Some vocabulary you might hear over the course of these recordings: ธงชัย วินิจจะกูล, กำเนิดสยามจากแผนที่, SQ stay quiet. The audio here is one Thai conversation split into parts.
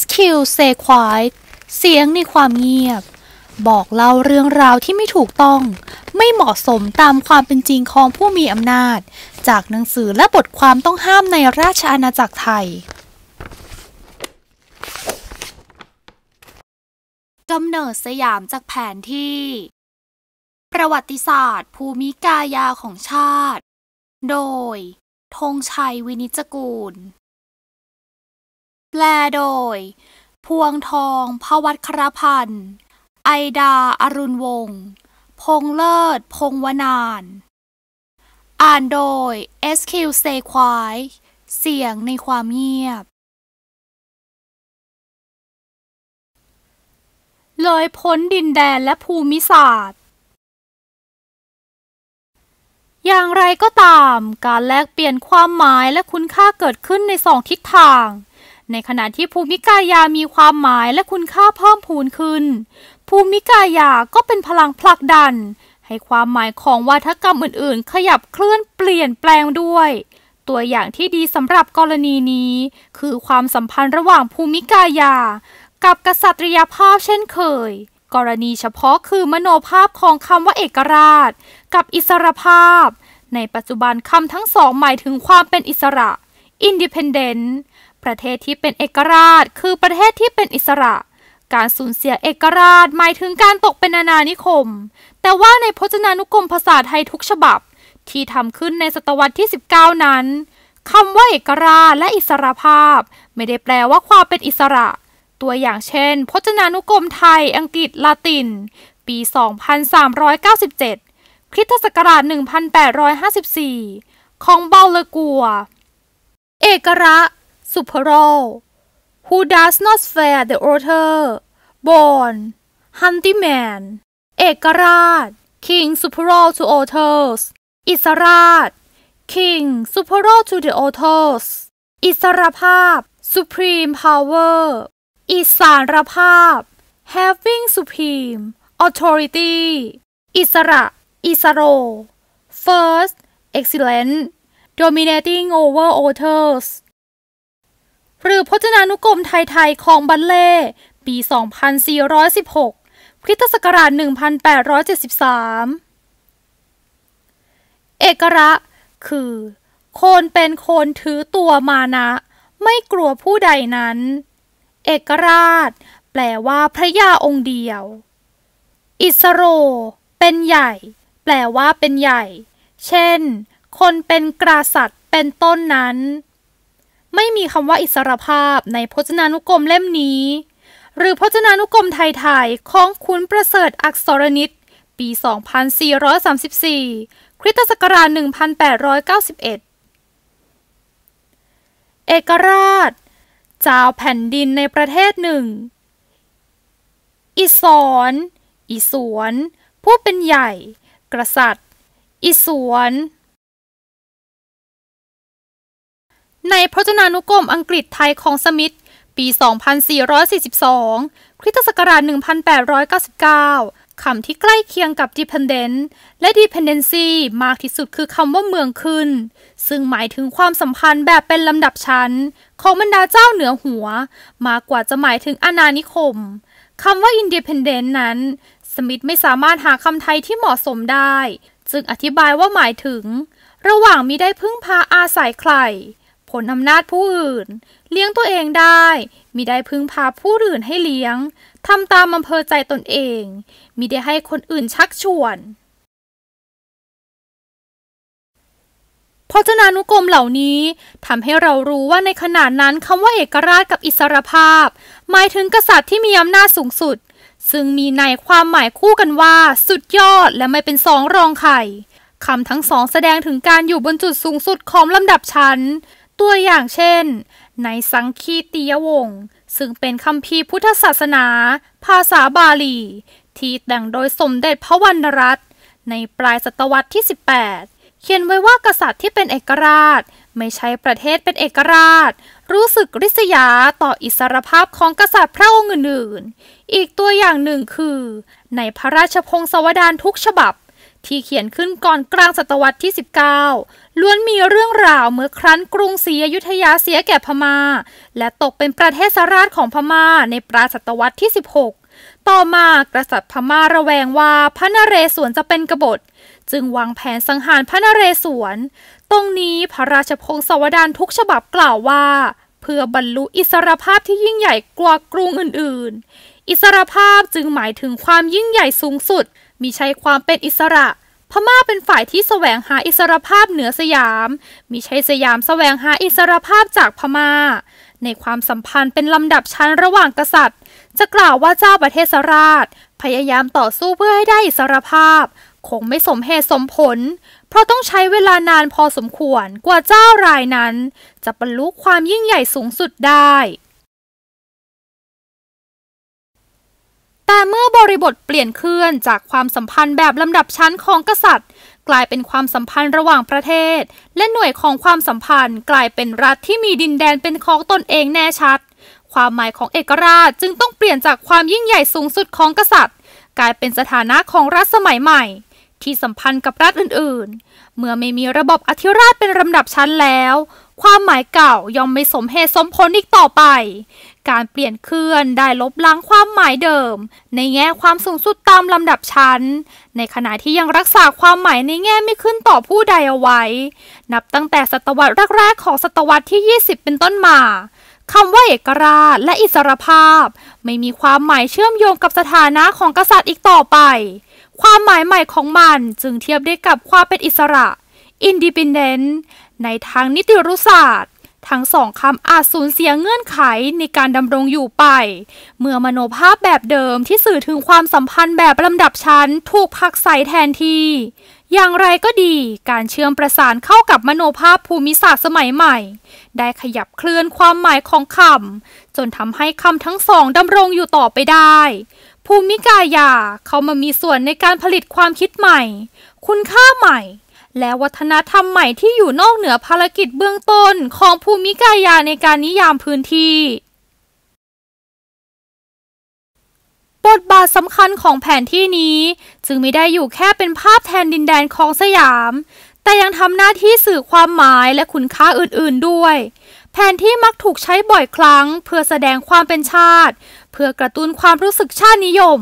SQ stay quiet เสียงในความเงียบบอกเล่าเรื่องราวที่ไม่ถูกต้องไม่เหมาะสมตามความเป็นจริงของผู้มีอำนาจจากหนังสือและบทความต้องห้ามในราชอาณาจักรไทยกำเนิดสยามจากแผนที่ประวัติศาสตร์ภูมิกายาของชาติโดยธงชัยวินิจกูลแปลโดยพวงทองภวัชครพันธ์ไอดาอรุณวงศ์พงษ์เลิศพงษ์วนานอ่านโดย SQ stay quiet เสียงในความเงียบเลยพ้นดินแดนและภูมิศาสตร์อย่างไรก็ตามการแลกเปลี่ยนความหมายและคุณค่าเกิดขึ้นในสองทิศทางในขณะที่ภูมิกายามีความหมายและคุณค่าเพิ่มพูนขึ้นภูมิกายาก็เป็นพลังผลักดันให้ความหมายของวาทกรรมอื่นๆขยับเคลื่อนเปลี่ยนแปลงด้วยตัวอย่างที่ดีสำหรับกรณีนี้คือความสัมพันธ์ระหว่างภูมิกายากับกษัตริยภาพเช่นเคยกรณีเฉพาะคือมโนภาพของคำว่าเอกราชกับอิสรภาพในปัจจุบันคำทั้งสองหมายถึงความเป็นอิสระ Independent ประเทศที่เป็นเอกราชคือประเทศที่เป็นอิสระการสูญเสียเอกราชหมายถึงการตกเป็นอาณานิคมแต่ว่าในพจนานุกรมภาษาไทยทุกฉบับที่ทำขึ้นในศตวรรษที่19นั้นคำว่าเอกราชและอิสรภาพไม่ได้แปลว่าความเป็นอิสระตัวอย่างเช่นพจนานุกรมไทยอังกฤษละตินปี2397คริสตศักราช1854ของเบาเลกัวเอกระสุพโร Who does not fear the author born Huntyman เอกราช King Superior to authors อิสราช King Superior to the authors อิสรภาพ Supreme Powerอิสรภาพ having supreme authority อิสระ อิสโร first excellent dominating over others หรือพจนานุกรมไทยๆของบัลเล่ปี2416คริสตศักราช1873เอกระคือคนเป็นคนถือตัวมานะไม่กลัวผู้ใดนั้นเอกราชแปลว่าพระยาองค์เดียวอิสโรเป็นใหญ่แปลว่าเป็นใหญ่เช่นคนเป็นกษัตริย์เป็นต้นนั้นไม่มีคำว่าอิสรภาพในพจนานุกรมเล่มนี้หรือพจนานุกรมไทยๆของคุณประเสริฐอักษรนิตปี2434คริสตศักราช1891เอกราชเจ้าแผ่นดินในประเทศหนึ่งอิศรอิสวนผู้เป็นใหญ่กษัตริย์อิสวนในพจนานุกรมอังกฤษไทยของสมิธปี2442คริสตศักราช1899คำที่ใกล้เคียงกับ dependent และ dependency มากที่สุดคือคำว่าเมืองขึ้นซึ่งหมายถึงความสัมพันธ์แบบเป็นลำดับชั้นของบรรดาเจ้าเหนือหัวมากกว่าจะหมายถึงอาณานิคมคำว่า Independent นั้นสมิธไม่สามารถหาคำไทยที่เหมาะสมได้จึงอธิบายว่าหมายถึงระหว่างมิได้พึ่งพาอาศัยใครผลอำนาจผู้อื่นเลี้ยงตัวเองได้มิได้พึ่งพาผู้อื่นให้เลี้ยงทำตามอำเภอใจตนเองมิได้ให้คนอื่นชักชวนพจนานุกรมเหล่านี้ทำให้เรารู้ว่าในขณะนั้นคำว่าเอกราชกับอิสรภาพหมายถึงกษัตริย์ที่มีอำนาจสูงสุดซึ่งมีในความหมายคู่กันว่าสุดยอดและไม่เป็นสองรองใครคำทั้งสองแสดงถึงการอยู่บนจุดสูงสุดของลำดับชั้นตัวอย่างเช่นในสังคีติยวงศ์ซึ่งเป็นคัมภีร์พุทธศาสนาภาษาบาลีที่แต่งโดยสมเด็จพระวรรณรัตน์ในปลายศตวรรษที่18เขียนไว้ว่ากษัตริย์ที่เป็นเอกราชไม่ใช่ประเทศเป็นเอกราชรู้สึกริษยาต่ออิสรภาพของกษัตริย์พระองค์อื่นๆอีกตัวอย่างหนึ่งคือในพระราชพงศาวดารทุกฉบับ ที่เขียนขึ้นก่อนกลางศตวรรษที่19ล้วนมีเรื่องราวเมื่อครั้นกรุงศรีอยุธยาเสียแก่พม่าและตกเป็นประเทศสาราชของพม่าในปลายศตวรรษที่16ต่อมากษัตริย์พม่าระแวงว่าพระนเรศวรจะเป็นกบฏจึงวางแผนสังหารพระนเรศวรตรงนี้พระราชพงศาวดารทุกฉบับกล่าวว่าเพื่อบรรลุอิสรภาพที่ยิ่งใหญ่กว่ากรุงอื่นๆอิสรภาพจึงหมายถึงความยิ่งใหญ่สูงสุดมิใช่ความเป็นอิสระพม่าเป็นฝ่ายที่แสวงหาอิสรภาพเหนือสยามมิใช่สยามแสวงหาอิสรภาพจากพม่าในความสัมพันธ์เป็นลำดับชั้นระหว่างกษัตริย์จะกล่าวว่าเจ้าประเทศสราชพยายามต่อสู้เพื่อให้ได้อิสรภาพคงไม่สมเหตุสมผลเพราะต้องใช้เวลานานพอสมควรกว่าเจ้ารายนั้นจะบรรลุความยิ่งใหญ่สูงสุดได้แต่เมื่อบริบทเปลี่ยนเคลื่อนจากความสัมพันธ์แบบลำดับชั้นของกษัตริย์กลายเป็นความสัมพันธ์ระหว่างประเทศและหน่วยของความสัมพันธ์กลายเป็นรัฐที่มีดินแดนเป็นของตนเองแน่ชัดความหมายของเอกราชจึงต้องเปลี่ยนจากความยิ่งใหญ่สูงสุดของกษัตริย์กลายเป็นสถานะของรัฐสมัยใหม่ที่สัมพันธ์กับรัฐอื่นๆเมื่อไม่มีระบบอธิราชเป็นลำดับชั้นแล้วความหมายเก่าย่อมไม่สมเหตุสมผลอีกต่อไปการเปลี่ยนเคลื่อนได้ลบล้างความหมายเดิมในแง่ความสูงสุดตามลำดับชั้นในขณะที่ยังรักษาความหมายในแง่ไม่ขึ้นต่อผู้ใดเอาไว้นับตั้งแต่ศตวรรษแรกๆของศตวรรษที่20เป็นต้นมาคำว่าเอกราชและอิสรภาพไม่มีความหมายเชื่อมโยงกับสถานะของกษัตริย์อีกต่อไปความหมายใหม่ของมันจึงเทียบได้กับความเป็นอิสระ Independent ในทางนิติรุศาสตร์ทั้งสองคำอาจสูญเสียเงื่อนไขในการดำรงอยู่ไปเมื่อมโนภาพแบบเดิมที่สื่อถึงความสัมพันธ์แบบลำดับชั้นถูกผลักไสแทนที่อย่างไรก็ดีการเชื่อมประสานเข้ากับมโนภาพภูมิศาสตร์สมัยใหม่ได้ขยับเคลื่อนความหมายของคำจนทำให้คำทั้งสองดำรงอยู่ต่อไปได้ภูมิกายาเขามามีส่วนในการผลิตความคิดใหม่คุณค่าใหม่และวัฒนธรรมใหม่ที่อยู่นอกเหนือภารกิจเบื้องต้นของภูมิกายาในการนิยามพื้นที่บทบาทสำคัญของแผนที่นี้จึงไม่ได้อยู่แค่เป็นภาพแทนดินแดนของสยามแต่ยังทำหน้าที่สื่อความหมายและคุณค่าอื่นๆด้วยแผนที่มักถูกใช้บ่อยครั้งเพื่อแสดงความเป็นชาติเพื่อกระตุ้นความรู้สึกชาตินิยม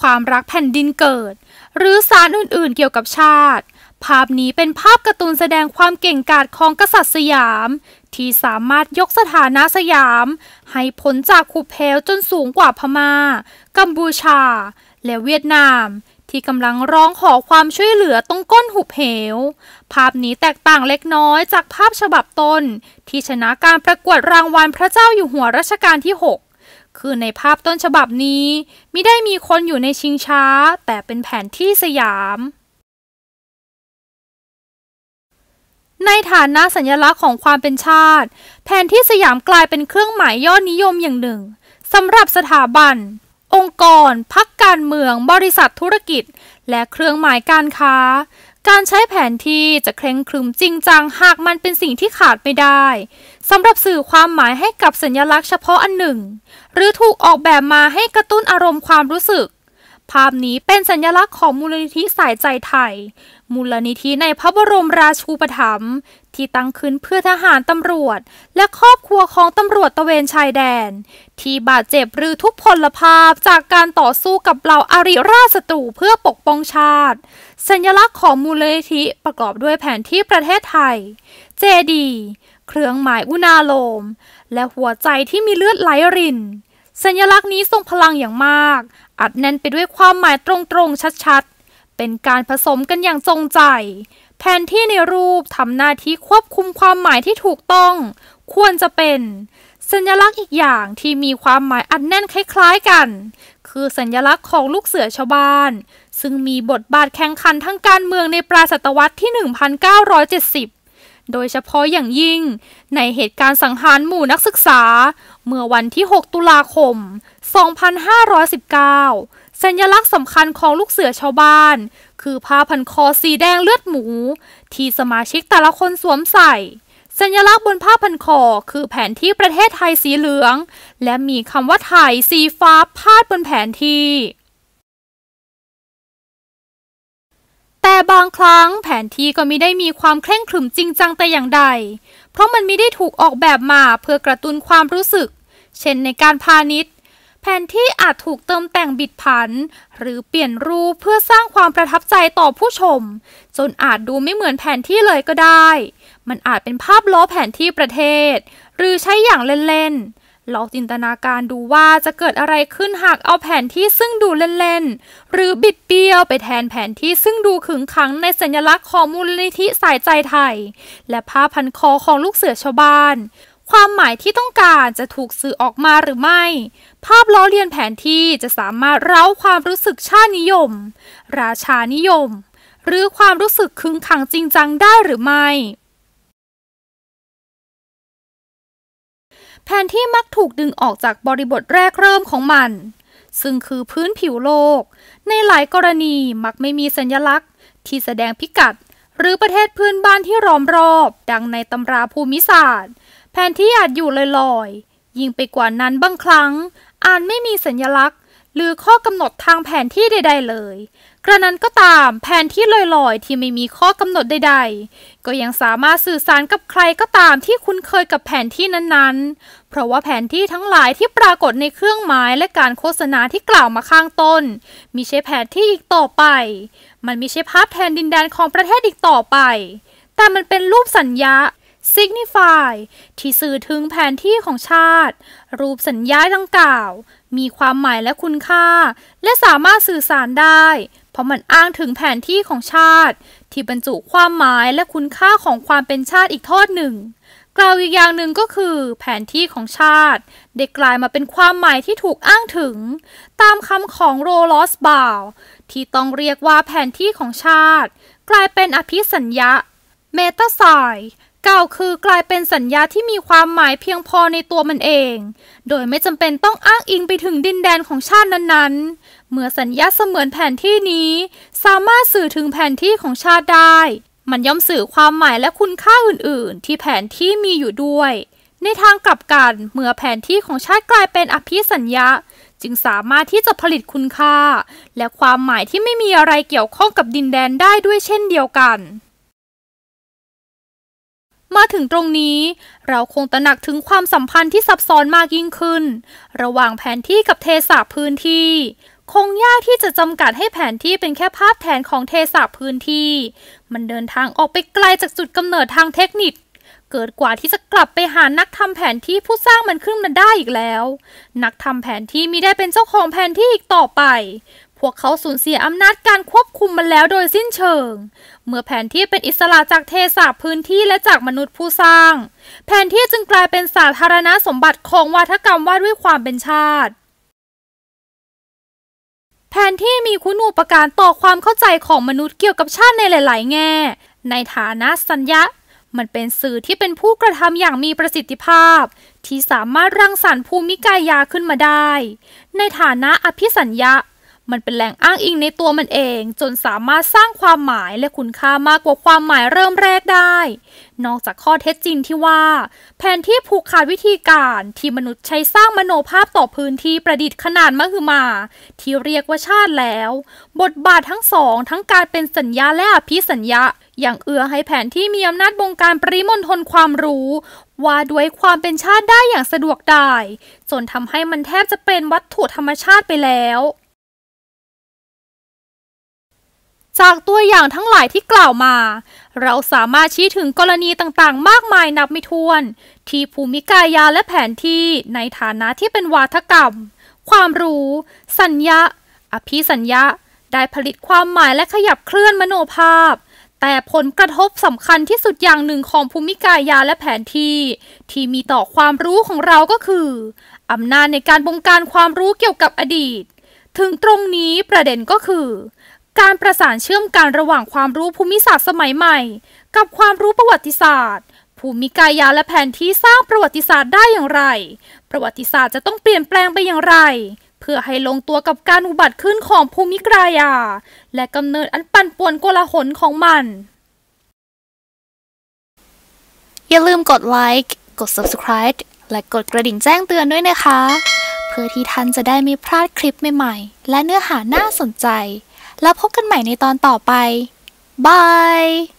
ความรักแผ่นดินเกิดหรือสารอื่นๆเกี่ยวกับชาติภาพนี้เป็นภาพการ์ตูนแสดงความเก่งกาจของกษัตริย์สยามที่สามารถยกสถานะสยามให้พ้นจากขุเพลจนสูงกว่าพม่ากัมพูชาและเวียดนามที่กำลังร้องขอความช่วยเหลือตรงก้นหุบเหวภาพนี้แตกต่างเล็กน้อยจากภาพฉบับต้นที่ชนะการประกวดรางวัลพระเจ้าอยู่หัวรัชกาลที่6คือในภาพต้นฉบับนี้มิได้มีคนอยู่ในชิงช้าแต่เป็นแผนที่สยามในฐานะสัญลักษณ์ของความเป็นชาติแผนที่สยามกลายเป็นเครื่องหมายยอดนิยมอย่างหนึ่งสำหรับสถาบันองค์กรพรรคการเมืองบริษัทธุรกิจและเครื่องหมายการค้าการใช้แผนที่จะเคร่งครึมจริงจังหากมันเป็นสิ่งที่ขาดไม่ได้สำหรับสื่อความหมายให้กับสัญลักษณ์เฉพาะอันหนึ่งหรือถูกออกแบบมาให้กระตุ้นอารมณ์ความรู้สึกภาพนี้เป็นสัญลักษณ์ของมูลนิธิสายใจไทยมูลนิธิในพระบรมราชูปถัมภ์ที่ตั้งขึ้นเพื่อทหารตำรวจและครอบครัวของตำรวจตระเวนชายแดนที่บาดเจ็บหรือทุพพลภาพจากการต่อสู้กับเหล่าอาริราชศัตรูเพื่อปกป้องชาติสัญลักษณ์ของมูลนิธิประกอบด้วยแผนที่ประเทศไทยเจดีย์เครื่องหมายอุณาโลมและหัวใจที่มีเลือดไหลรินสัญลักษณ์นี้ทรงพลังอย่างมากอัดแน่นไปด้วยความหมายตรงๆชัดๆเป็นการผสมกันอย่างจงใจแผนที่ในรูปทำหน้าที่ควบคุมความหมายที่ถูกต้องควรจะเป็นสัญลักษณ์อีกอย่างที่มีความหมายอัดแน่นคล้ายๆกันคือสัญลักษณ์ของลูกเสือชาวบ้านซึ่งมีบทบาทแข่งขันทางการเมืองในปลายศตวรรษที่1970โดยเฉพาะอย่างยิ่งในเหตุการณ์สังหารหมู่นักศึกษาเมื่อวันที่6 ตุลาคม 2519สัญลักษณ์สำคัญของลูกเสือชาวบ้านคือผ้าพันคอสีแดงเลือดหมูที่สมาชิกแต่ละคนสวมใส่สัญลักษณ์บนผ้าพันคอคือแผนที่ประเทศไทยสีเหลืองและมีคำว่าไทยสีฟ้าพาดบนแผนที่ แต่บางครั้งแผนที่ก็มิได้มีความเคร่งครึมจริงจังแต่อย่างใดเพราะมันมิได้ถูกออกแบบมาเพื่อกระตุ้นความรู้สึกเช่นในการพาณิชย์แผนที่อาจถูกเติมแต่งบิดผันหรือเปลี่ยนรูปเพื่อสร้างความประทับใจต่อผู้ชมจนอาจดูไม่เหมือนแผนที่เลยก็ได้มันอาจเป็นภาพล้อแผนที่ประเทศหรือใช้อย่างเล่นๆลองจินตนาการดูว่าจะเกิดอะไรขึ้นหากเอาแผนที่ซึ่งดูเล่นๆหรือบิดเบี้ยวไปแทนแผนที่ซึ่งดูขึงขังในสัญลักษณ์ของมูลนิธิสายใจไทยและผ้าพันคอของลูกเสือชาวบ้านความหมายที่ต้องการจะถูกสื่อออกมาหรือไม่ภาพล้อเลียนแผนที่จะสามารถเร้าความรู้สึกชาตินิยมราชานิยมหรือความรู้สึกขึงขังจริงจังได้หรือไม่แผนที่มักถูกดึงออกจากบริบทแรกเริ่มของมันซึ่งคือพื้นผิวโลกในหลายกรณีมักไม่มีสัญลักษณ์ที่แสดงพิกัดหรือประเทศพื้นบ้านที่ล้อมรอบดังในตำราภูมิศาสตร์แผนที่อาจอยู่ลอยๆยิ่งไปกว่านั้นบางครั้งอาจไม่มีสัญลักษณ์หรือข้อกำหนดทางแผนที่ใดๆเลยกระนั้นก็ตามแผนที่ลอยๆที่ไม่มีข้อกำหนดใดๆก็ยังสามารถสื่อสารกับใครก็ตามที่คุ้นเคยกับแผนที่นั้นๆเพราะว่าแผนที่ทั้งหลายที่ปรากฏในเครื่องหมายและการโฆษณาที่กล่าวมาข้างต้นมิใช่แผนที่อีกต่อไปมันมิใช่ภาพแทนดินแดนของประเทศอีกต่อไปแต่มันเป็นรูปสัญญาSignify ที่สื่อถึงแผนที่ของชาติรูปสัญญาดังกล่าวมีความหมายและคุณค่าและสามารถสื่อสารได้เพราะมันอ้างถึงแผนที่ของชาติที่บรรจุความหมายและคุณค่าของความเป็นชาติอีกทอดหนึ่งกล่าวอีกอย่างหนึ่งก็คือแผนที่ของชาติได้กลายมาเป็นความหมายที่ถูกอ้างถึงตามคำของโรลส์บาวที่ต้องเรียกว่าแผนที่ของชาติกลายเป็นอภิสัญญาเมตาไซกล่าวคือกลายเป็นสัญญาที่มีความหมายเพียงพอในตัวมันเองโดยไม่จำเป็นต้องอ้างอิงไปถึงดินแดนของชาตินั้นๆเมื่อสัญญาเสมือนแผนที่นี้สามารถสื่อถึงแผนที่ของชาติได้มันย่อมสื่อความหมายและคุณค่าอื่นๆที่แผนที่มีอยู่ด้วยในทางกลับกันเมื่อแผนที่ของชาติกลายเป็นอภิสัญญาจึงสามารถที่จะผลิตคุณค่าและความหมายที่ไม่มีอะไรเกี่ยวข้องกับดินแดนได้ด้วยเช่นเดียวกันมาถึงตรงนี้เราคงตระหนักถึงความสัมพันธ์ที่ซับซ้อนมากยิ่งขึ้นระหว่างแผนที่กับเทศะพื้นที่คงยากที่จะจำกัดให้แผนที่เป็นแค่ภาพแทนของเทศะพื้นที่มันเดินทางออกไปไกลจากจุดกำเนิดทางเทคนิคเกิดกว่าที่จะกลับไปหานักทำแผนที่ผู้สร้างมันขึ้นมาได้อีกแล้วนักทำแผนที่มิได้เป็นเจ้าของแผนที่อีกต่อไปพวกเขาสูญเสียอำนาจการควบคุมมันแล้วโดยสิ้นเชิงเมื่อแผนที่เป็นอิสระจากเทศะพื้นที่และจากมนุษย์ผู้สร้างแผนที่จึงกลายเป็นสาธารณสมบัติของวาทกรรมว่าด้วยความเป็นชาติแผนที่มีคุณูปการต่อความเข้าใจของมนุษย์เกี่ยวกับชาติในหลายๆแง่ในฐานะสัญญามันเป็นสื่อที่เป็นผู้กระทำอย่างมีประสิทธิภาพที่สามารถรังสรรค์ภูมิกายาขึ้นมาได้ในฐานะอภิสัญญามันเป็นแหล่งอ้างอิงในตัวมันเองจนสามารถสร้างความหมายและคุณค่ามากกว่าความหมายเริ่มแรกได้นอกจากข้อเท็จจริงที่ว่าแผนที่ผูกขาดวิธีการที่มนุษย์ใช้สร้างมโนภาพต่อพื้นที่ประดิษฐ์ขนาดมหึมาที่เรียกว่าชาติแล้วบทบาททั้งสองทั้งการเป็นสัญญาและอภิสัญญาอย่างเอื้อให้แผนที่มีอำนาจบงการปริมณฑลความรู้ว่าด้วยความเป็นชาติได้อย่างสะดวกดายจนทำให้มันแทบจะเป็นวัตถุธรรมชาติไปแล้วจากตัวอย่างทั้งหลายที่กล่าวมาเราสามารถชี้ถึงกรณีต่างๆมากมายนับไม่ถ้วนที่ภูมิกายาและแผนที่ในฐานะที่เป็นวาทกรรมความรู้สัญญาอภิสัญญาได้ผลิตความหมายและขยับเคลื่อนมโนภาพแต่ผลกระทบสำคัญที่สุดอย่างหนึ่งของภูมิกายาและแผนที่ที่มีต่อความรู้ของเราก็คืออำนาจในการบงการความรู้เกี่ยวกับอดีตถึงตรงนี้ประเด็นก็คือการประสานเชื่อมกันระหว่างความรู้ภูมิศาสตร์สมัยใหม่กับความรู้ประวัติศาสตร์ภูมิกายาและแผนที่สร้างประวัติศาสตร์ได้อย่างไรประวัติศาสตร์จะต้องเปลี่ยนแปลงไปอย่างไรเพื่อให้ลงตัวกับการอุบัติขึ้นของภูมิกายาและกำเนิดอันปั่นป่วนโกลาหลของมันอย่าลืมกดไลค์กด Subscribe และกดกระดิ่งแจ้งเตือนด้วยนะคะเพื่อที่ท่านจะได้ไม่พลาดคลิปใหม่ๆและเนื้อหาน่าสนใจแล้วพบกันใหม่ในตอนต่อไป Bye!